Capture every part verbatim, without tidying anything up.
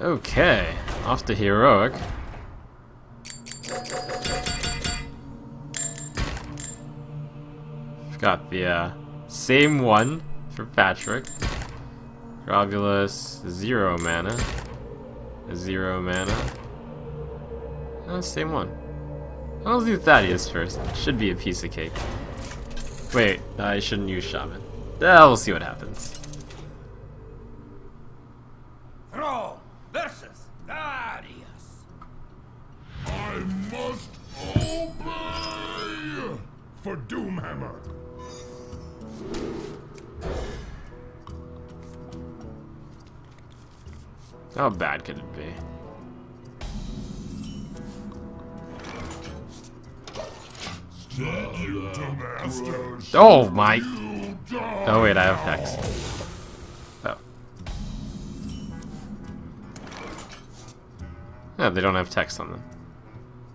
Okay, after heroic. We've got the uh, same one for Patchwerk. Robulus, zero mana. Zero mana. Oh, same one. I'll do Thaddius first. Should be a piece of cake. Wait, I shouldn't use Shaman. Uh, we'll see what happens. Thrall versus Thaddius. I must obey for Doomhammer. How bad could it be? Oh my! Oh wait, I have Hex. Oh. Yeah, they don't have text on them.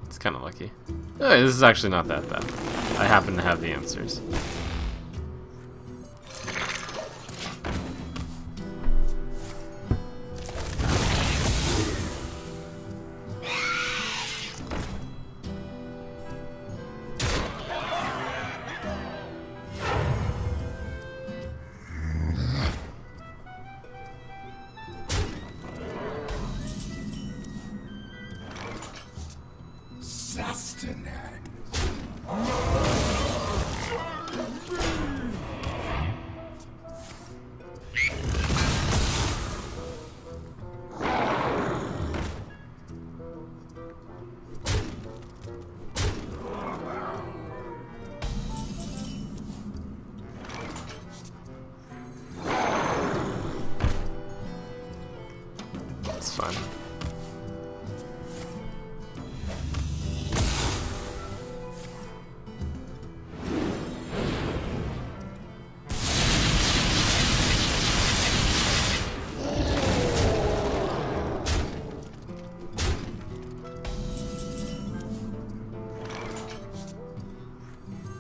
It's kind of lucky. Oh, this is actually not that bad. I happen to have the answers.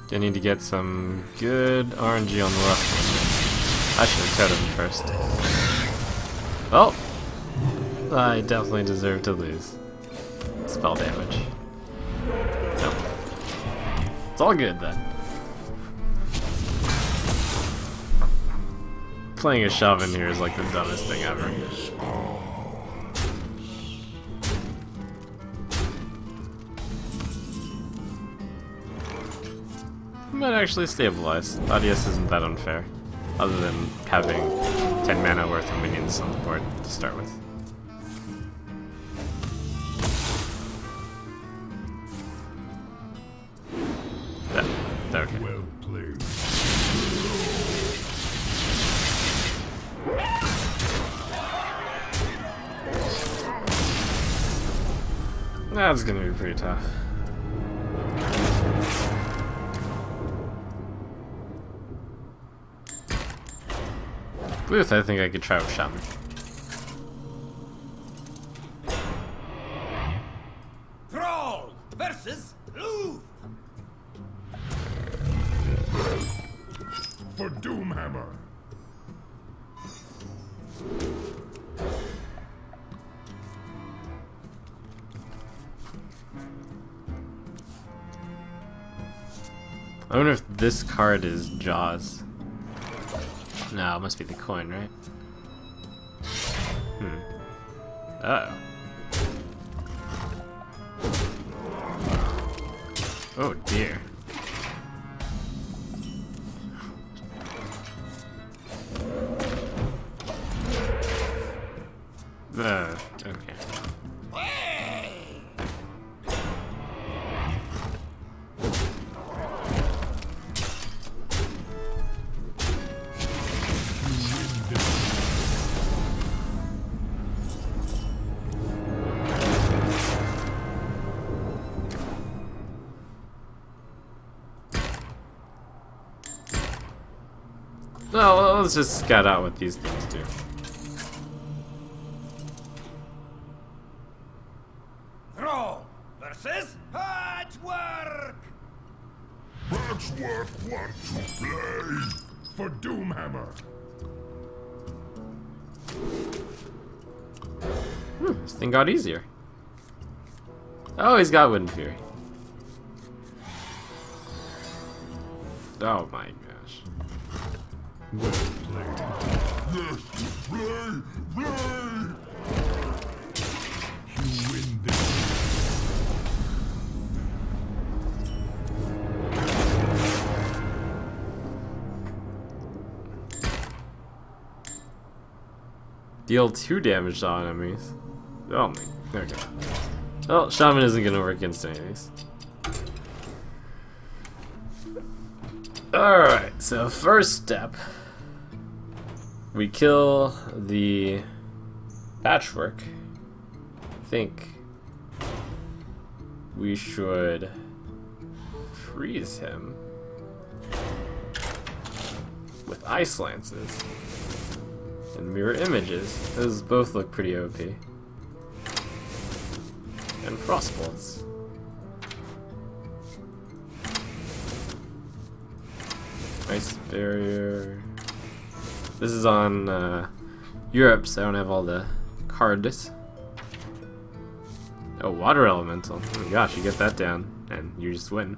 I need to get some good R N G on the left. I should have totem first. Well, I definitely deserve to lose. Spell damage. Nope. It's all good then. Playing a Shaman here is like the dumbest thing ever. Might actually stabilize. Thaddius isn't that unfair, other than having ten mana worth of minions on the board to start with. That, that okay. Well played. That's gonna be pretty tough. Gluth, I think I could try with Shaman. Thrall versus Gluth. For Doomhammer. I wonder if this card is Jaws. No, it must be the coin, right? Hmm. Uh-oh. Oh dear. Uh, okay. Well, let's just scout out what these things do. Throw versus Patchwerk! Patchwerk wants to play for Doomhammer. Hmm, this thing got easier. Oh, he's got Wind Fury. Oh my gosh. Well played. Yes, play, play. You win this. Deal two damage to enemies. Oh my, there we go. Well, Shaman isn't gonna work against enemies. Alright, so first step, we kill the Patchwerk. I think we should freeze him with Ice Lances and Mirror Images. Those both look pretty O P. And Frostbolts. Ice barrier. This is on uh, Europe, so I don't have all the cards. Oh, Water Elemental. Oh my gosh, you get that down, and you just win.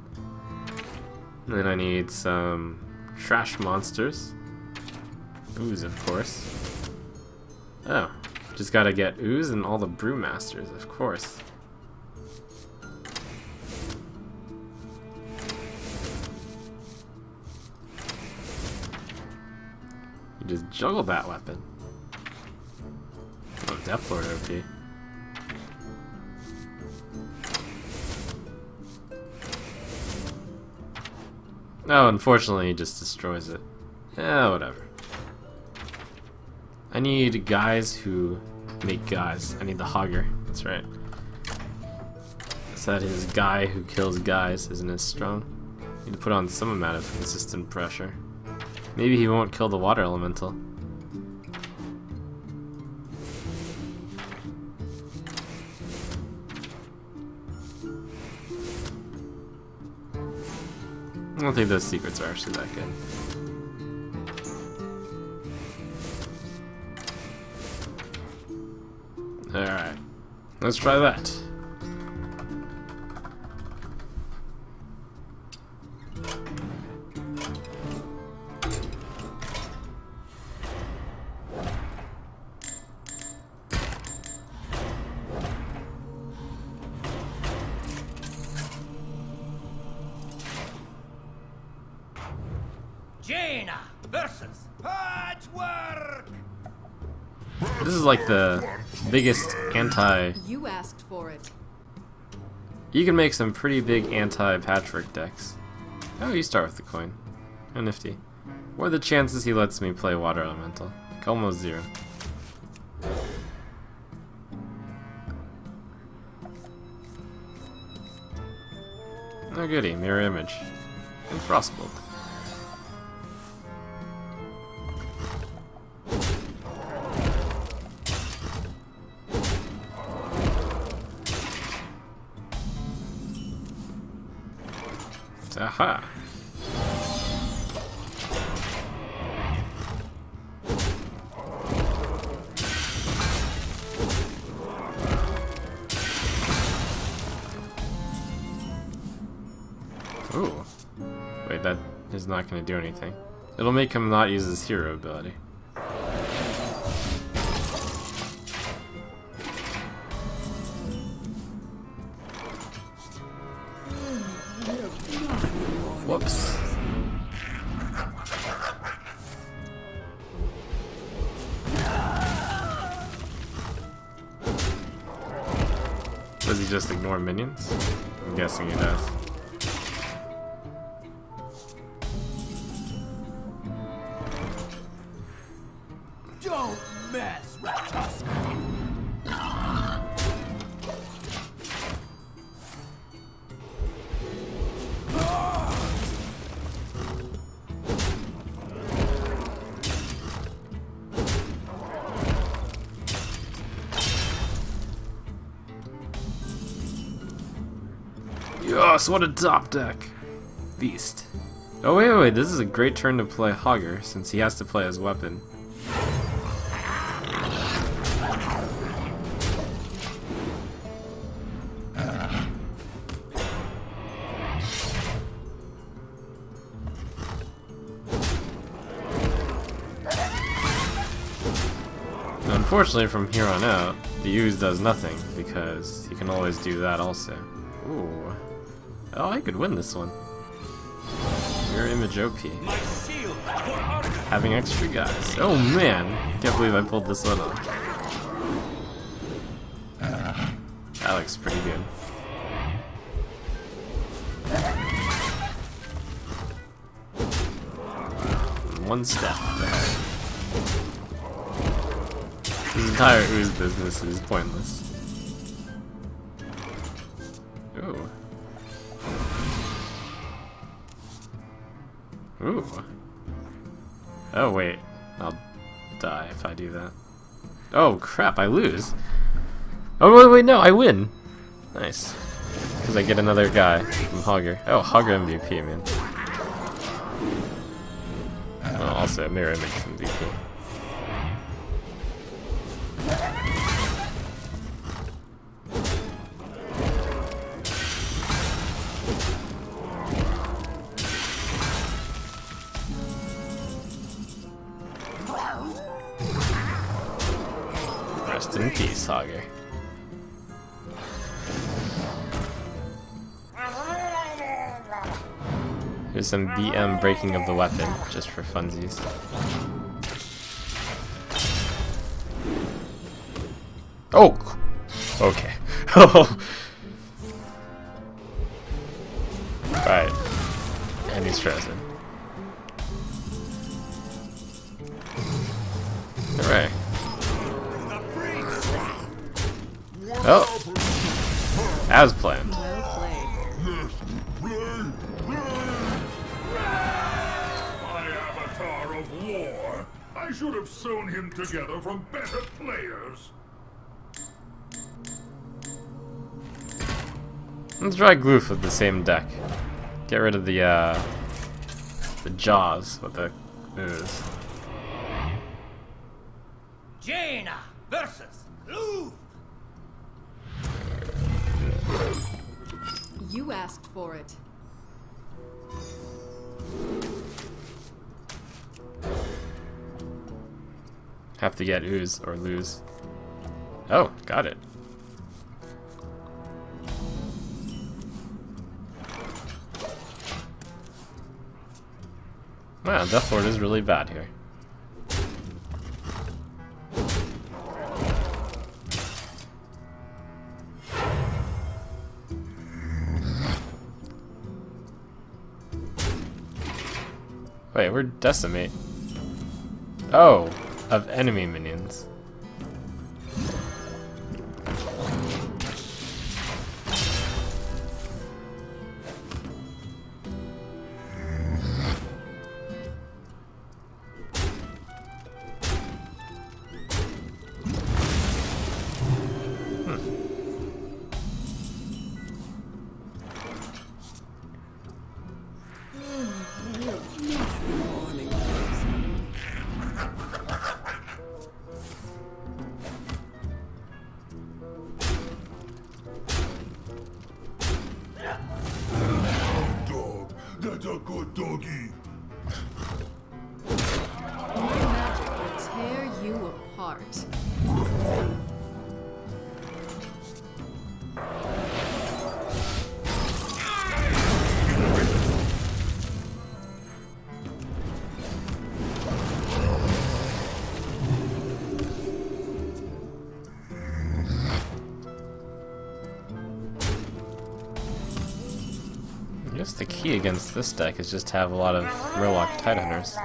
And then I need some trash monsters. Ooze, of course. Oh, just gotta get Ooze and all the Brewmasters, of course. Just juggle that weapon. Oh, Death Lord O P. Oh, unfortunately, he just destroys it. Eh, whatever. I need guys who make guys. I need the Hogger. That's right. Is that his guy who kills guys isn't as strong? Need to put on some amount of consistent pressure. Maybe he won't kill the Water Elemental. I don't think those secrets are actually that good. Alright, let's try that. Jaina versus Patchwerk. This is like the biggest anti. You asked for it. You can make some pretty big anti-Patchwerk decks. Oh, you start with the coin. How nifty. What are the chances he lets me play Water Elemental? Like almost zero. Oh goody, Mirror Image and Frostbolt. Aha! Ooh. Wait, that is not going to do anything. It'll make him not use his hero ability. Whoops. Does he just ignore minions? I'm guessing he does. Don't mess with us. Yes, what a top deck! Beast. Oh wait, wait, wait, this is a great turn to play Hogger, since he has to play his weapon. Unfortunately, from here on out, the Ooze does nothing, because you can always do that also. Ooh. Oh, I could win this one. Mirror Image O P. Having extra guys. Oh man, can't believe I pulled this one off. That looks pretty good. One step there. This entire Ooze business is pointless. Ooh. Ooh. Oh wait, I'll die if I do that. Oh crap, I lose. Oh wait, wait, no, I win. Nice, because I get another guy from Hogger. Oh, Hogger M V P, man. Oh, also Mirror Image M V P. Rest in peace, Hogger. Here's some B M breaking of the weapon, just for funsies. Oh! Okay. Right. And he's frozen. Alright. Oh! As planned. I should have sewn him together from better players. Let's try Gluth with the same deck. Get rid of the uh, the jaws with the ooze. Jaina versus Gluth. You asked for it. Have to get Ooze or lose. Oh, got it. Wow, Death Lord is really bad here. Wait, we're decimate. Oh. Of enemy minions. Hmm. The key against this deck is just to have a lot of Murloc Tidehunters.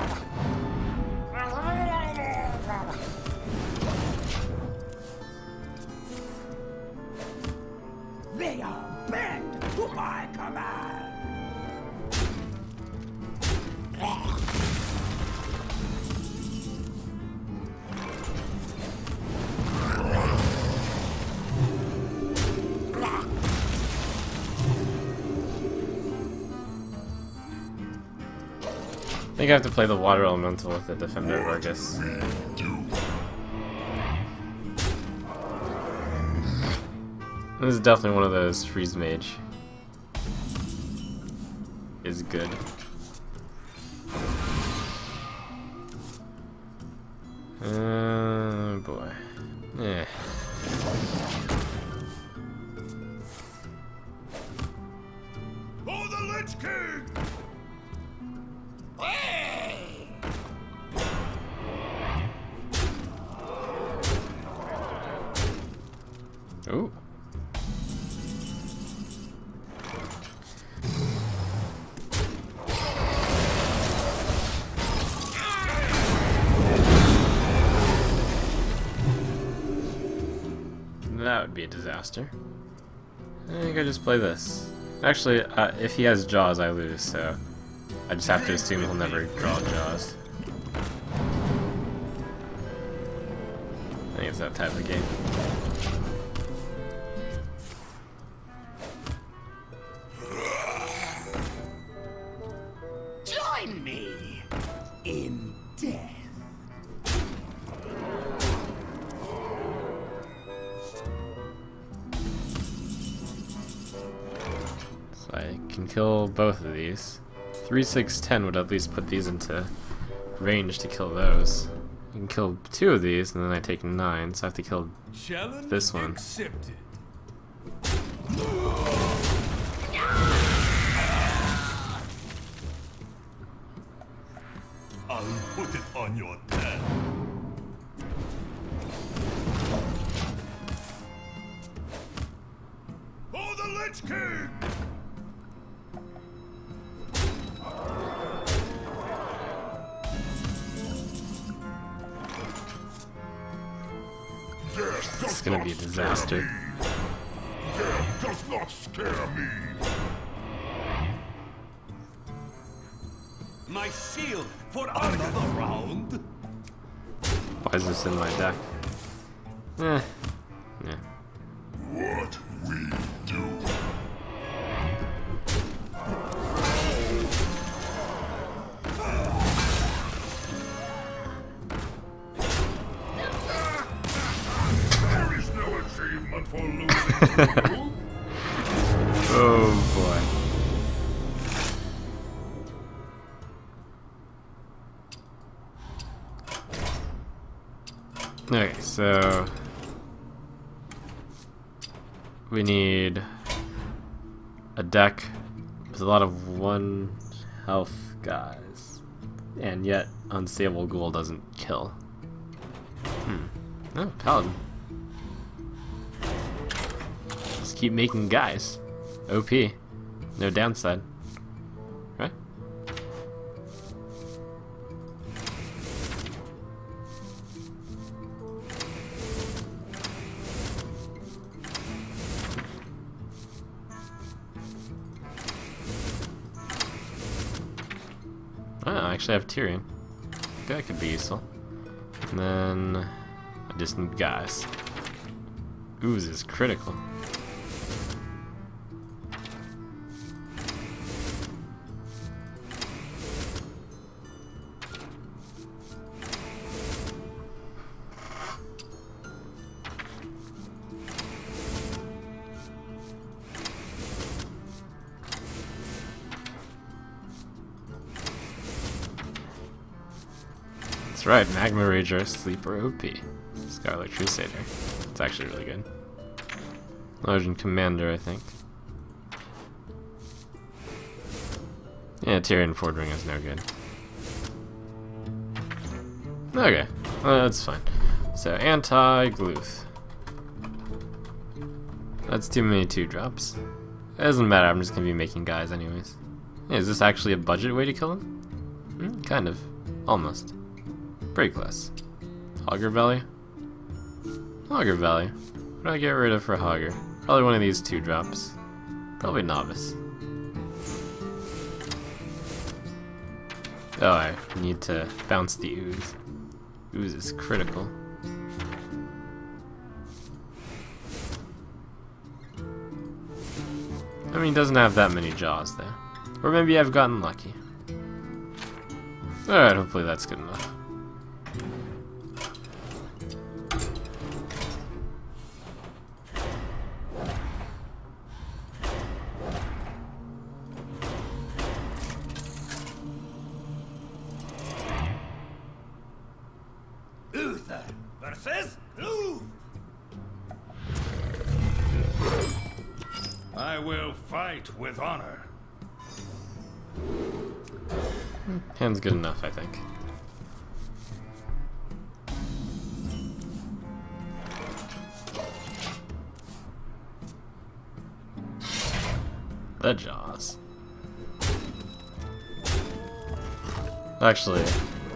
They are bent to my command. I think I have to play the Water Elemental with the Defender of Argus. This is definitely one of those Freeze Mage is good. Oh boy. Eh. Oh. That would be a disaster. I think I just play this. Actually, uh, if he has Jaws, I lose, so I just have to assume he'll never draw Jaws. I think it's that type of game. Kill both of these. three, six, ten would at least put these into range to kill those. You can kill two of these, and then I take nine, so I have to kill Challenge this one. Accepted. I'll put it on your head. For the Lich King! It's gonna be a disaster. Death does not scare me. My shield for another round. Why is this in my deck? Eh. Yeah. What we do. Oh boy. Okay, so we need a deck with a lot of one health guys, and yet Unstable Ghoul doesn't kill. Hmm. Oh, Paladin. Keep making guys. O P. No downside. Right? Oh, I actually have Tyrion. That could be useful. And then I just need guys. Ooze is critical. Right, Magma Rager, Sleeper O P. Scarlet Crusader. It's actually really good. Large Commander, I think. Yeah, Tyrion Ford Ring is no good. Okay, well, that's fine. So, anti-Gluth. That's too many two drops. It doesn't matter, I'm just gonna be making guys anyways. Yeah, is this actually a budget way to kill him? Mm, kind of. Almost. Pretty close. Hogger Valley? Hogger Valley. What do I get rid of for Hogger? Probably one of these two drops. Probably Novice. Oh, I need to bounce the Ooze. Ooze is critical. I mean, it doesn't have that many Jaws there. Or maybe I've gotten lucky. Alright, hopefully that's good enough. Loothorror versus Gluth. I will fight with honor. Hand's good enough, I think. The jaws. Actually,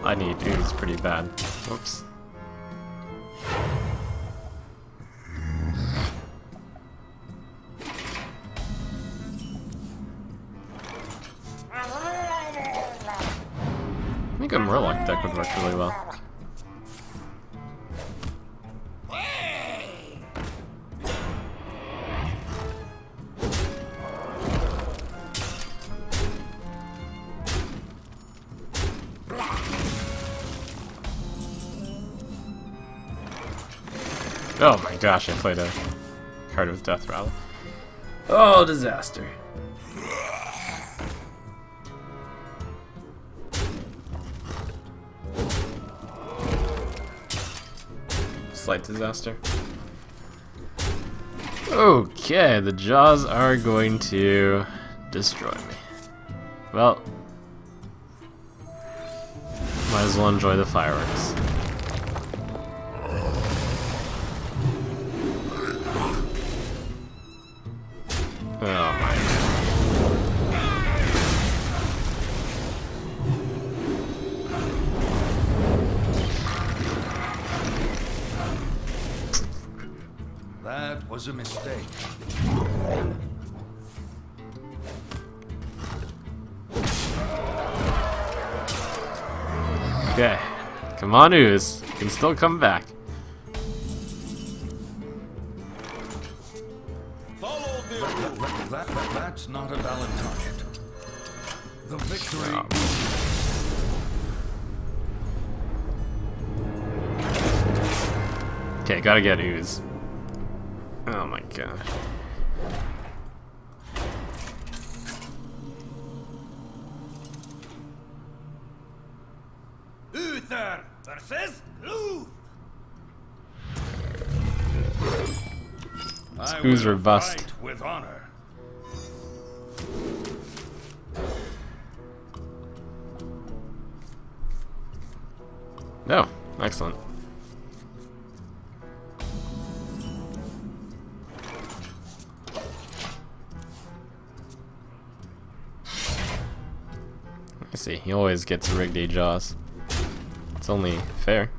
I need Ooze pretty bad. Whoops. I think a Murloc deck would work really well. Oh my gosh, I played a card with Deathrattle. Oh, disaster. Slight disaster. Okay, the jaws are going to destroy me. Well, might as well enjoy the fireworks. Oh my God. That was a mistake. Okay. Come on, Ooze. You can still come back. That's not a valid target. The victory. Oh. Okay, gotta get Ooze. Oh my gosh. Uther versus Gluth. Ooze or bust. With honor. No, oh, excellent. I see, he always gets rigged a jaws. It's only fair.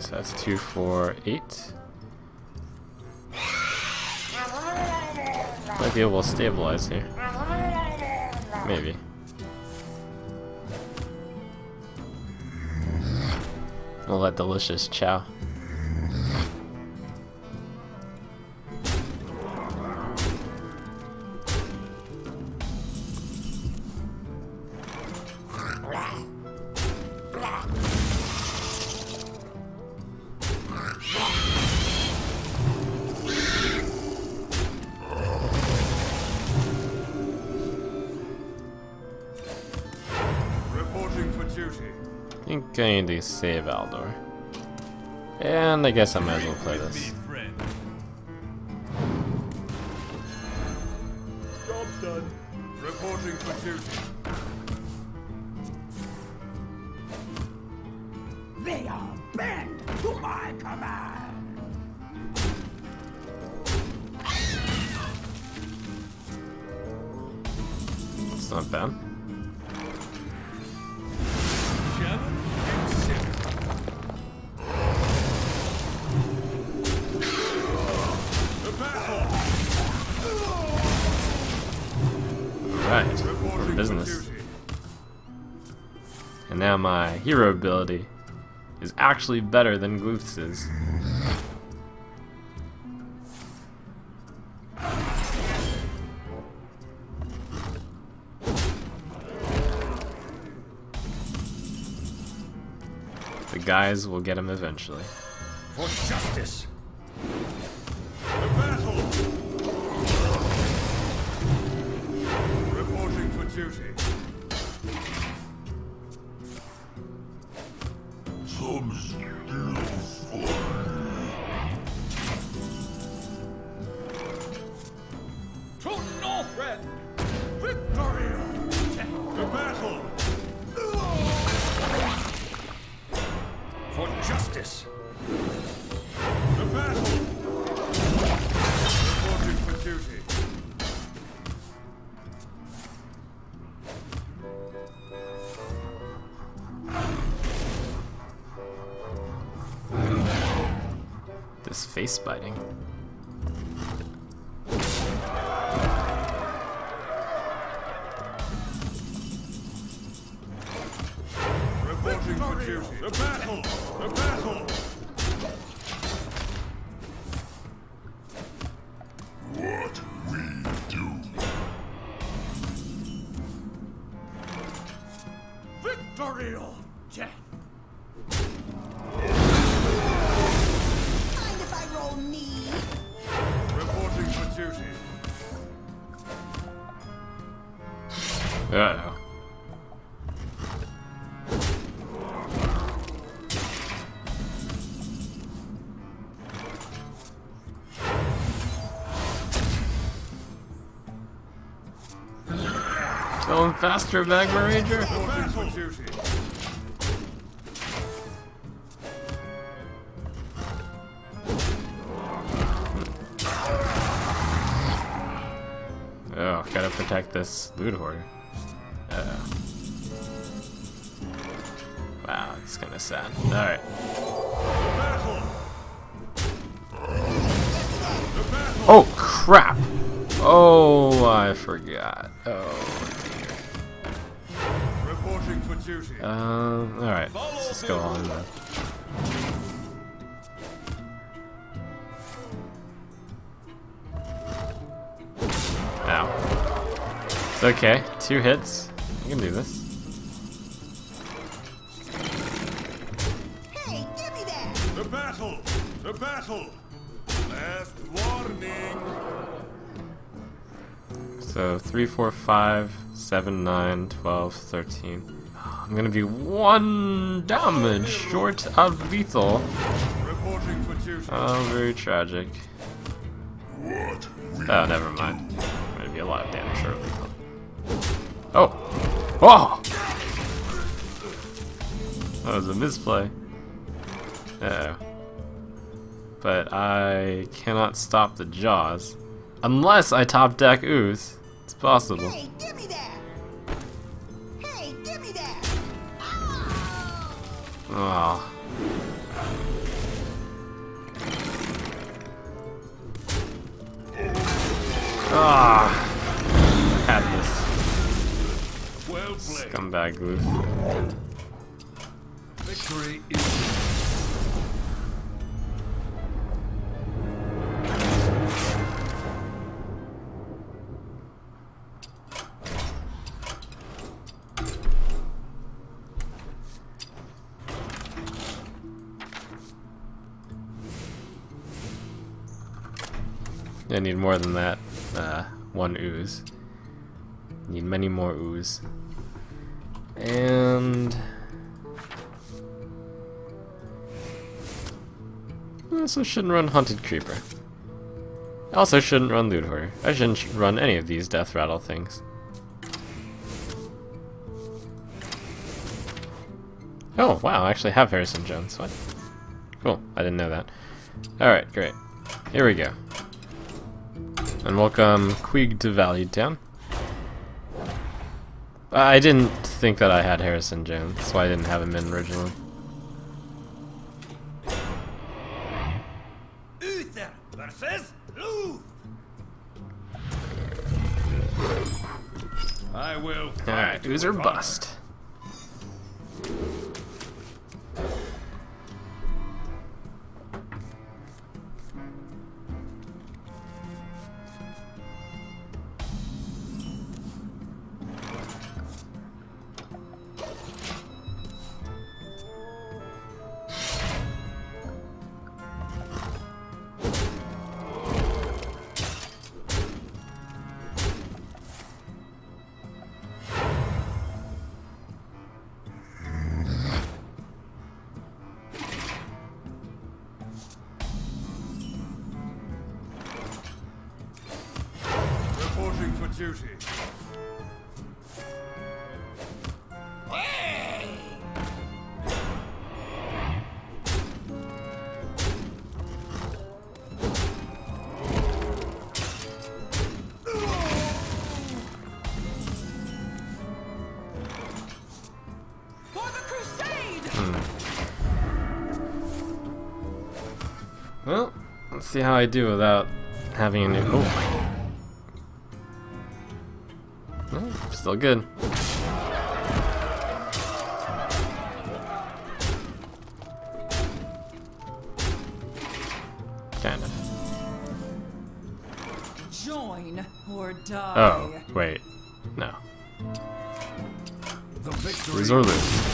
So that's two, four, eight. Might be able to stabilize here. Maybe. All that delicious chow. I think I need to save Aldor. And I guess I might as well play this. Job's done. Reporting for duty. They are bent to my command. That's not bad. Now my hero ability is actually better than Gluth's is. The guys will get him eventually. For justice. Reporting for duty. This face biting. Reporting for duty. The battle. The battle. What we do. Victorial death. Uh-oh. Going faster, Magma Rager. Oh, gotta protect this loot hoarder. Wow, it's kind of sad. All right. Oh crap! Oh, I forgot. Oh dear. Reporting for duty. Um. All right. Let's just go on then. Ow. It's okay. Two hits. I can do this. Hey, give me that! The battle! The battle! Last warning! So, three, four, five, seven, nine, twelve, thirteen. I'm gonna be one damage short of lethal. Reporting for duty. Oh, very tragic. What oh, never mind. I'm gonna be a lot of damage short of lethal. Oh! Oh! That was a misplay. Uh-oh. But I cannot stop the Jaws. Unless I top deck Ooze. It's possible. Hey, give me that! Hey, give me that! Oh. Ah! I had this. Scumbag Gluth. Victory is I need more than that. Uh, one ooze. Need many more ooze. And I also shouldn't run Haunted Creeper. I also shouldn't run Loot hoarder. I shouldn't sh run any of these Deathrattle things. Oh wow, I actually have Harrison Jones. What? Cool, I didn't know that. Alright, great. Here we go. And welcome Queeg to Valley Town. I didn't think that I had Harrison Jones, that's why I didn't have him in originally. Uther versus Looth. I will. All right, Uther bust. duty. See how I do without having a new. Oh. Oh, still good. Kind of. Join or die. Oh, wait. No. The victory. Lose or lose.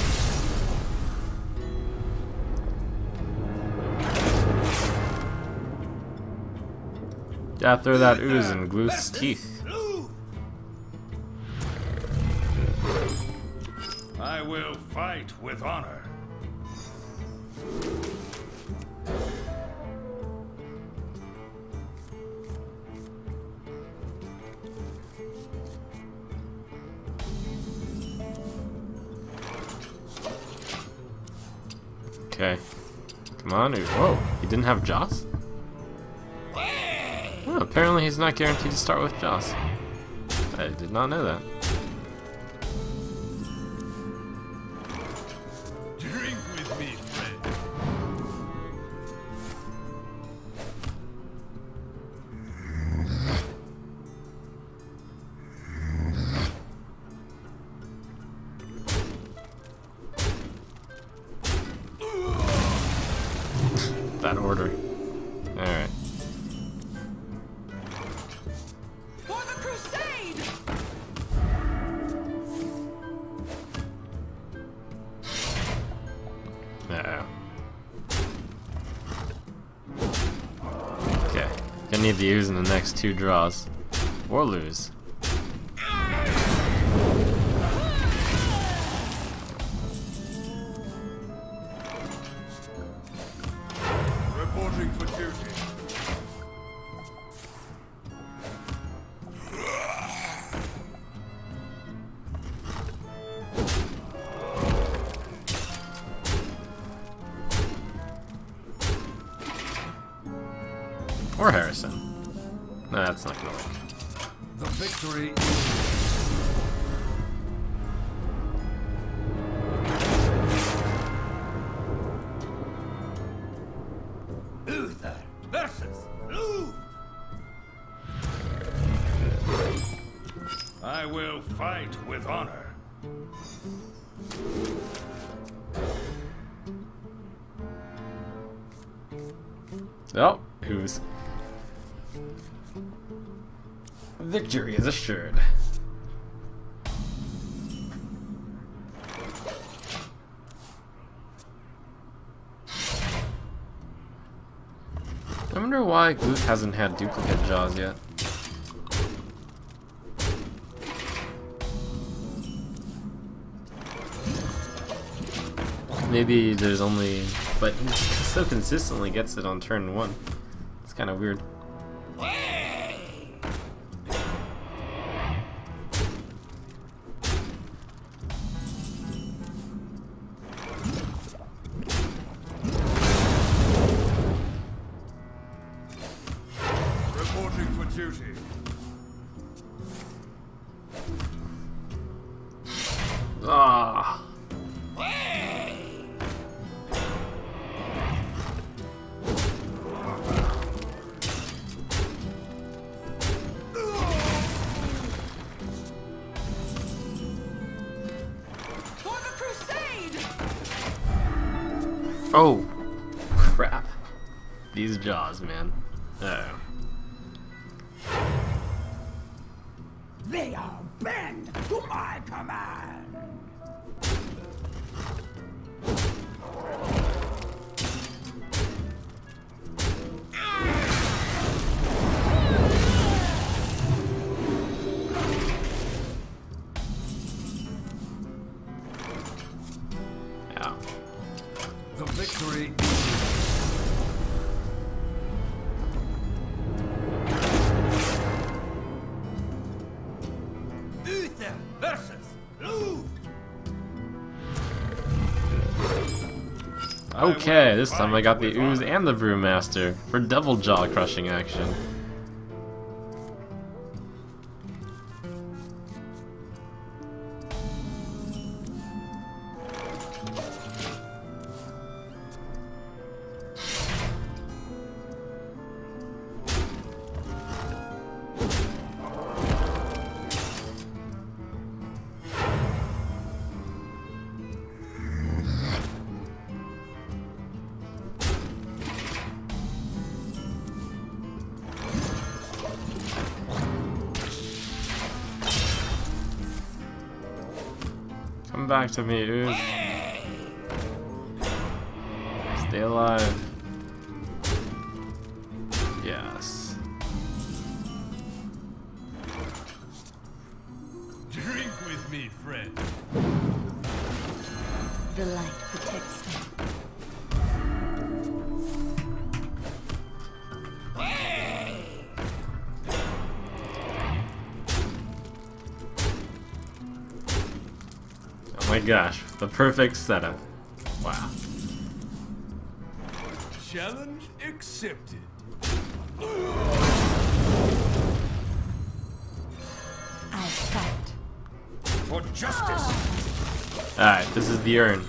After that ooze and Gluth's teeth. I will fight with honor. Okay. Come on, ooze. Whoa, he didn't have Joss? Oh, apparently he's not guaranteed to start with Joss. I did not know that. Drink with me, friend. That order. Alright. Need the ooze in the next two draws, or lose. Reporting for duty. Or Harrison. No, that's not gonna work. The victory. Uther versus Blue. I will fight with honor. Oh, who's? Victory is assured. I wonder why Gluth hasn't had duplicate jaws yet. Maybe there's only, but he so consistently gets it on turn one. It's kind of weird. Ah. For the crusade. Oh, crap. These jaws, man. Uh-oh. They are banned to my command. Ow. The victory. Okay, this time I got the Ooze and the Brewmaster for double jaw crushing action. Come back to me, Ooze. Stay alive. Yes. Drink with me, friend. The light protects me. Oh my gosh, the perfect setup. Wow. Challenge accepted. I fight for justice. Alright, this is the urn.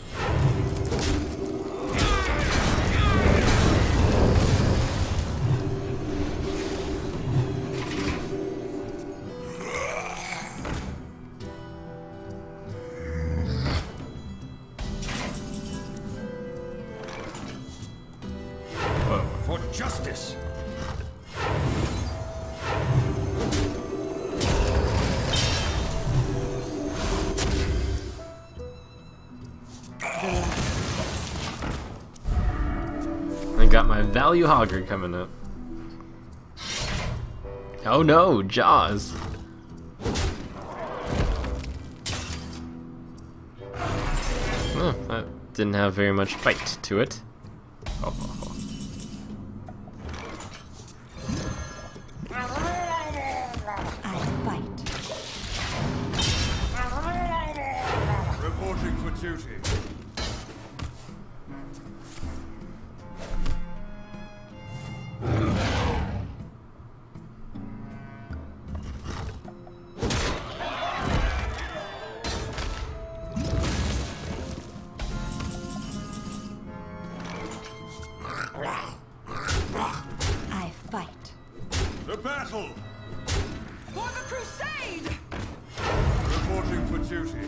Justice. I got my value hogger coming up. Oh no, Jaws. Oh, that didn't have very much bite to it. Oh, oh, oh. I fight. The battle for the crusade. Reporting for duty.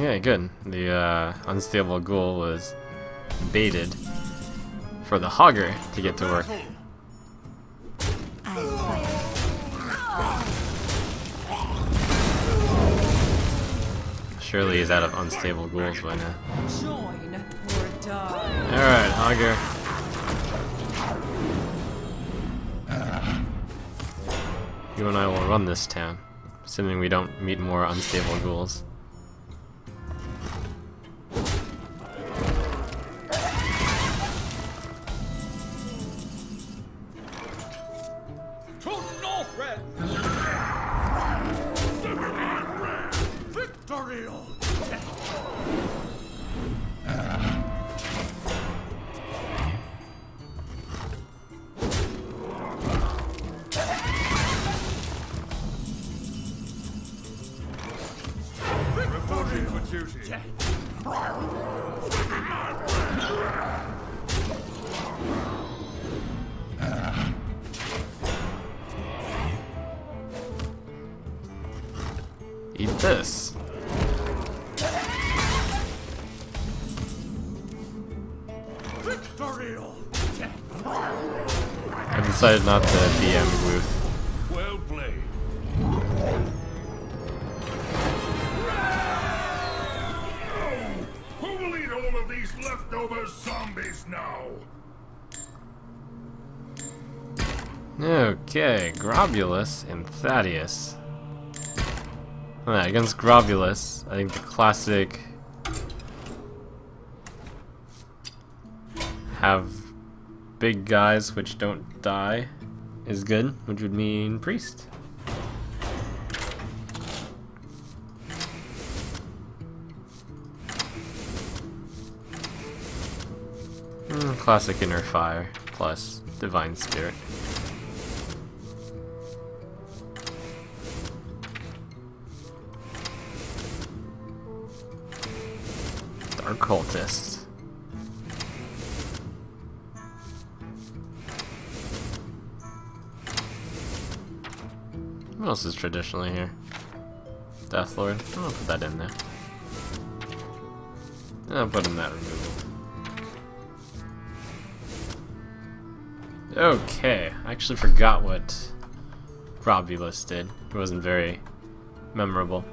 Yeah, good. The uh, Unstable Ghoul was baited for the Hogger to get to work. Surely he's out of Unstable Ghouls by now. Alright, Hogger. You and I will run this town, assuming we don't meet more Unstable Ghouls. Eat this. I decided not to D M Gluth. Well played. Who will eat all of these leftover zombies now? Okay, Grobbulus and Thaddius. Alright, against Grobbulus, I think the classic have big guys which don't die is good, which would mean priest. Classic Inner Fire plus Divine Spirit. Dark Cultists. What else is traditionally here? Death Lord. I'm gonna put that in there. And I'll put in that removal. Okay, I actually forgot what Robulus did. It wasn't very memorable.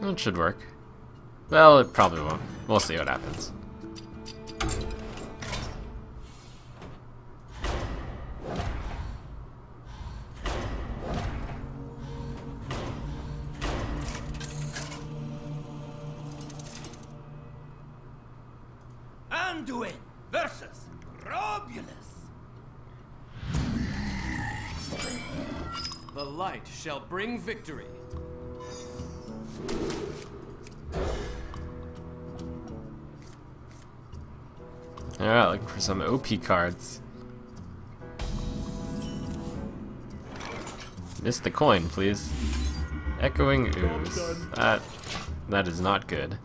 It should work. Well, it probably won't. We'll see what happens. Anduin versus Robulus. The light shall bring victory. Alright, looking for some O P cards. Miss the coin, please. Echoing Ooze. That, that is not good.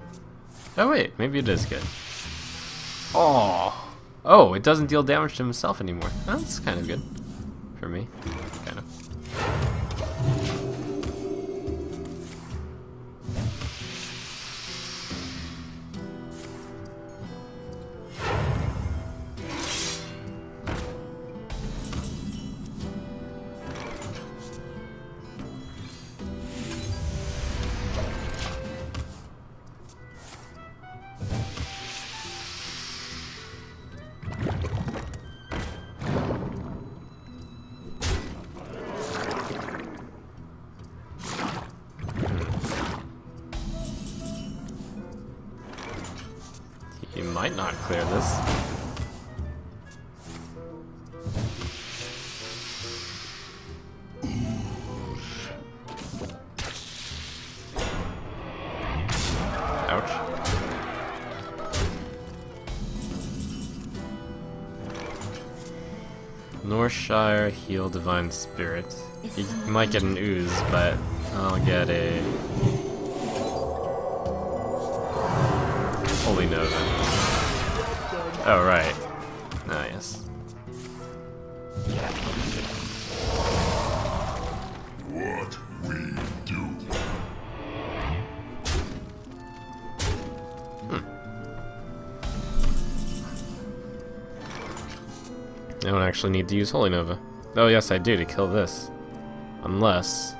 Oh wait, maybe it is good. Oh, oh, it doesn't deal damage to himself anymore. That's kind of good. For me. Kind of. You might not clear this. Ouch. Northshire Heal Divine Spirit. You might get an Ooze, but I'll get a Holy Nova. Oh, right. Nice. What we do. Hmm. I don't actually need to use Holy Nova. Oh, yes, I do to kill this. Unless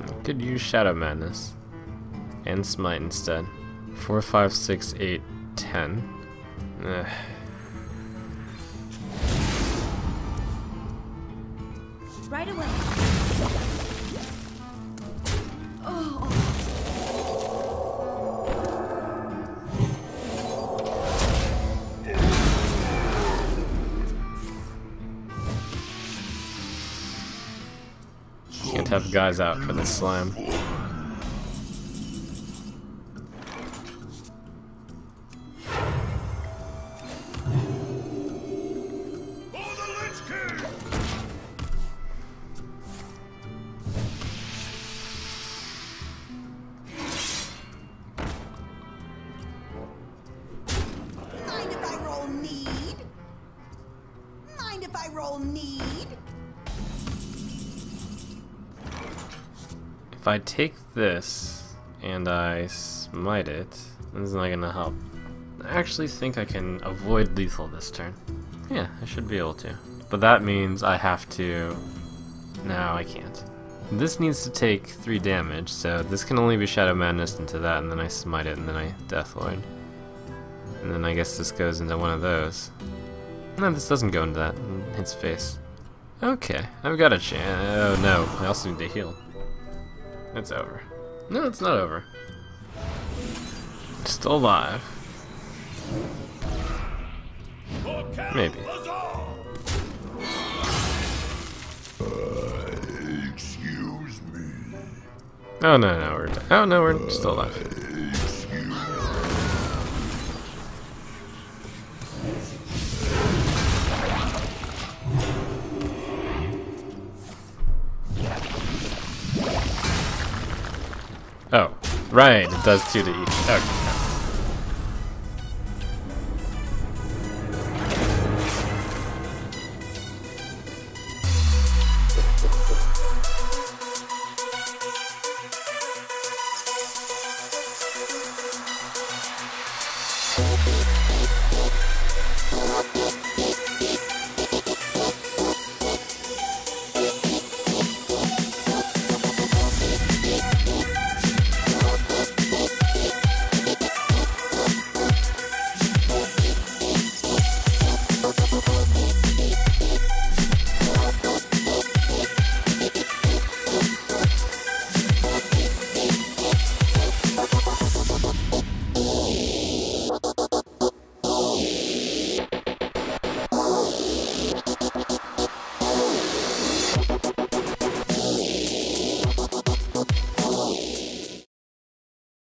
I could use Shadow Madness and Smite instead. Four, five, six, eight, ten. Uh. Right away. Oh. Can't have guys out for this slime. If I take this and I smite it, this is not gonna help. I actually think I can avoid lethal this turn. Yeah, I should be able to. But that means I have to... No, I can't. This needs to take three damage, so this can only be Shadow Madness into that, and then I smite it, and then I Death Lord. And then I guess this goes into one of those. No, this doesn't go into that. It's face. Okay, I've got a chance. Oh no, I also need to heal. It's over. No, it's not over. Still alive. Maybe. Uh, excuse me. Oh no, no, we're dead. Oh no, we're still alive. Excuse me. Oh, right, it does two to each. Okay.